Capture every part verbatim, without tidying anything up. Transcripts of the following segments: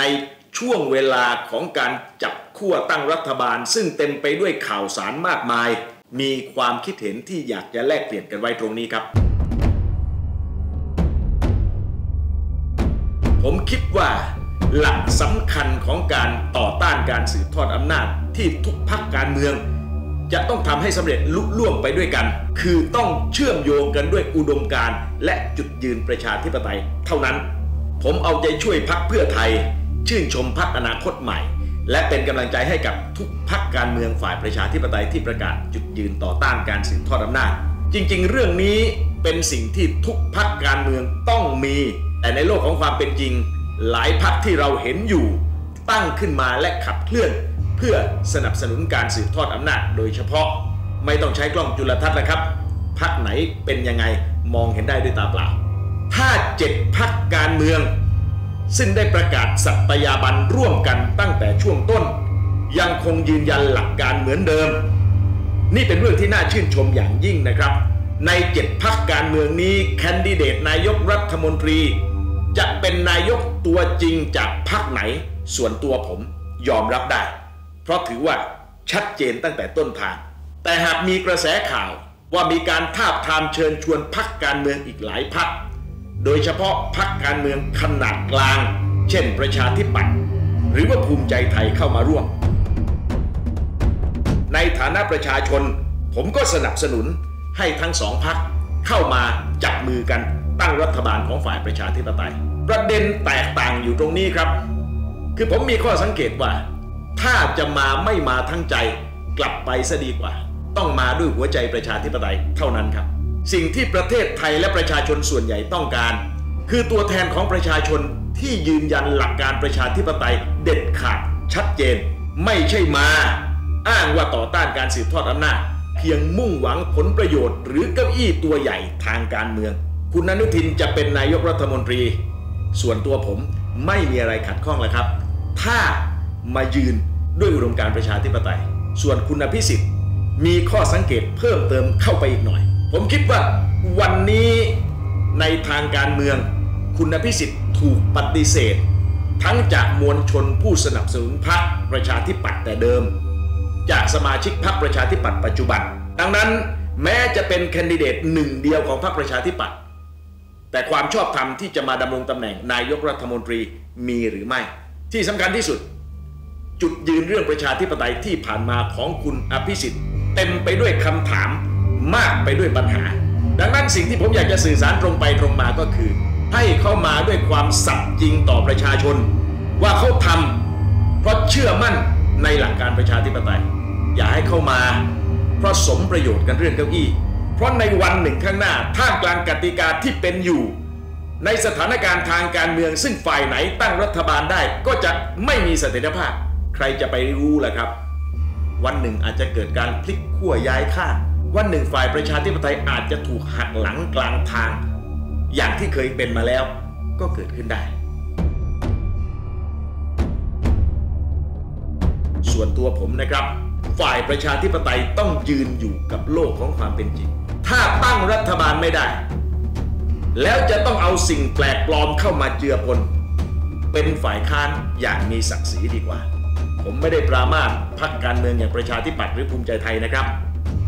ในช่วงเวลาของการจับขั้วตั้งรัฐบาลซึ่งเต็มไปด้วยข่าวสารมากมายมีความคิดเห็นที่อยากจะแลกเปลี่ยนกันไว้ตรงนี้ครับผมคิดว่าหลักสำคัญของการต่อต้านการสืบทอดอำนาจที่ทุกพรรคการเมืองจะต้องทำให้สำเร็จลุล่วงไปด้วยกันคือต้องเชื่อมโยงกันด้วยอุดมการณ์และจุดยืนประชาธิปไตยเท่านั้นผมเอาใจช่วยพรรคเพื่อไทยชื่นชมพรรคอนาคตใหม่และเป็นกำลังใจให้กับทุกพรรคการเมืองฝ่ายประชาธิปไตยที่ประกาศจุดยืนต่อต้านการสืบทอดอำนาจจริงๆเรื่องนี้เป็นสิ่งที่ทุกพรรคการเมืองต้องมีแต่ในโลกของความเป็นจริงหลายพรรคที่เราเห็นอยู่ตั้งขึ้นมาและขับเคลื่อนเพื่อสนับสนุนการสืบทอดอำนาจโดยเฉพาะไม่ต้องใช้กล้องจุลทรรศน์นะครับพรรคไหนเป็นยังไงมองเห็นได้ด้วยตาเปล่าถ้าเจ็ดพรรคการเมืองซึ่งได้ประกาศสัตยาบันร่วมกันตั้งแต่ช่วงต้นยังคงยืนยันหลักการเหมือนเดิมนี่เป็นเรื่องที่น่าชื่นชมอย่างยิ่งนะครับในเจ็ดพรรคการเมืองนี้แคนดิเดตนายกรัฐมนตรีจะเป็นนายกตัวจริงจากพรรคไหนส่วนตัวผมยอมรับได้เพราะถือว่าชัดเจนตั้งแต่ต้นทางแต่หากมีกระแสข่าวว่ามีการทาบทามเชิญชวนพรรคการเมืองอีกหลายพรรคโดยเฉพาะพรรคการเมืองขนาดกลางเช่นประชาธิปัตย์หรือว่าภูมิใจไทยเข้ามาร่วมในฐานะประชาชนผมก็สนับสนุนให้ทั้งสองพรรคเข้ามาจับมือกันตั้งรัฐบาลของฝ่ายประชาธิปไตยประเด็นแตกต่างอยู่ตรงนี้ครับคือผมมีข้อสังเกตว่าถ้าจะมาไม่มาทั้งใจกลับไปซะดีกว่าต้องมาด้วยหัวใจประชาธิปไตยเท่านั้นครับสิ่งที่ประเทศไทยและประชาชนส่วนใหญ่ต้องการคือตัวแทนของประชาชนที่ยืนยันหลักการประชาธิปไตยเด็ดขาดชัดเจนไม่ใช่มาอ้างว่าต่อต้านการสืบทอดอำนาจเพียงมุ่งหวังผลประโยชน์หรือเก้าอี้ตัวใหญ่ทางการเมืองคุณอนุทินจะเป็นนายกรัฐมนตรีส่วนตัวผมไม่มีอะไรขัดข้องแล้วครับถ้ามายืนด้วยอุดมการประชาธิปไตยส่วนคุณพิสิทธิ์มีข้อสังเกตเพิ่มเติมเข้าไปอีกหน่อยผมคิดว่าวันนี้ในทางการเมืองคุณพิสิทธิ์ถูกปฏิเสธทั้งจากมวลชนผู้สนับสนุนพรรคประชาธิปัตย์แต่เดิมจากสมาชิกพรรคประชาธิปัตย์ปัจจุบันดังนั้นแม้จะเป็นแคนดิเดตหนึ่งเดียวของพรรคประชาธิปัตย์แต่ความชอบธรรมที่จะมาดำรงตำแหน่งนายกรัฐมนตรีมีหรือไม่ที่สำคัญที่สุดจุดยืนเรื่องประชาธิปไตยที่ผ่านมาของคุณอภิสิทธิ์เต็มไปด้วยคำถามมากไปด้วยปัญหาดังนั้นสิ่งที่ผมอยากจะสื่อสารตรงไปตรงมาก็คือให้เข้ามาด้วยความสัตย์จริงต่อประชาชนว่าเขาทำเพราะเชื่อมั่นในหลักการประชาธิปไตยอย่าให้เข้ามาเพราะสมประโยชน์กันเรื่องเก้าอี้เพราะในวันหนึ่งข้างหน้าท่ามกลางกติกาที่เป็นอยู่ในสถานการณ์ทางการเมืองซึ่งฝ่ายไหนตั้งรัฐบาลได้ก็จะไม่มีเสถียรภาพใครจะไปรู้ล่ะครับวันหนึ่งอาจจะเกิดการพลิกขั้วย้ายข้างวันหนึ่งฝ่ายประชาธิปไตยอาจจะถูกหักหลังกลางทางอย่างที่เคยเป็นมาแล้วก็เกิดขึ้นได้ส่วนตัวผมนะครับฝ่ายประชาธิปไตยต้องยืนอยู่กับโลกของความเป็นจริงถ้าตั้งรัฐบาลไม่ได้แล้วจะต้องเอาสิ่งแปลกปลอมเข้ามาเจือปนเป็นฝ่ายค้านอย่างมีศักดิ์ศรีดีกว่าผมไม่ได้ปรามาสพรรคการเมืองอย่างประชาธิปัตย์หรือภูมิใจไทยนะครับ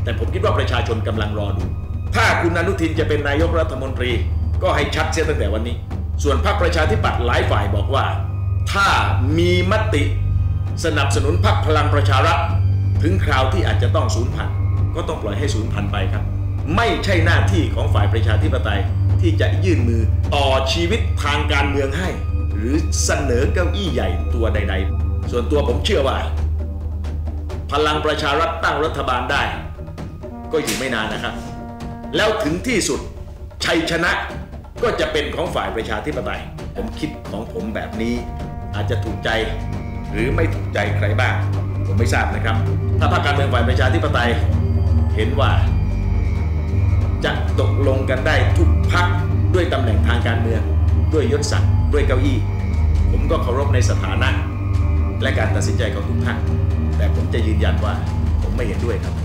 แต่ผมคิดว่าประชาชนกำลังรอดูถ้าคุณอนุทินจะเป็นนายกรัฐมนตรีก็ให้ชัดเสียตั้งแต่วันนี้ส่วนพรรคประชาธิปัตย์หลายฝ่ายบอกว่าถ้ามีมติสนับสนุนพรรคพลังประชารัฐถึงคราวที่อาจจะต้องสูญพันธุ์ก็ต้องปล่อยให้สูญพันธุ์ไปครับไม่ใช่หน้าที่ของฝ่ายประชาธิปไตยที่จะยื่นมือต่อชีวิตทางการเมืองให้หรือเสนอเก้าอี้ใหญ่ตัวใดๆส่วนตัวผมเชื่อว่าพลังประชารัฐตั้งรัฐบาลได้ก็อยู่ไม่นานนะครับแล้วถึงที่สุดชัยชนะก็จะเป็นของฝ่ายประชาธิปไตยผมคิดของผมแบบนี้อาจจะถูกใจหรือไม่ถูกใจใครบ้างผมไม่ทราบนะครับถ้าพรรคการเมืองฝ่ายประชาธิปไตยเห็นว่าจะตกลงกันได้ทุกพรรคด้วยตำแหน่งทางการเมืองด้วยยศศักดิ์ด้วยเก้าอี้ผมก็เคารพในสถานะและการตัดสินใจของทุกพรรคแต่ผมจะยืนยันว่าผมไม่เห็นด้วยครับ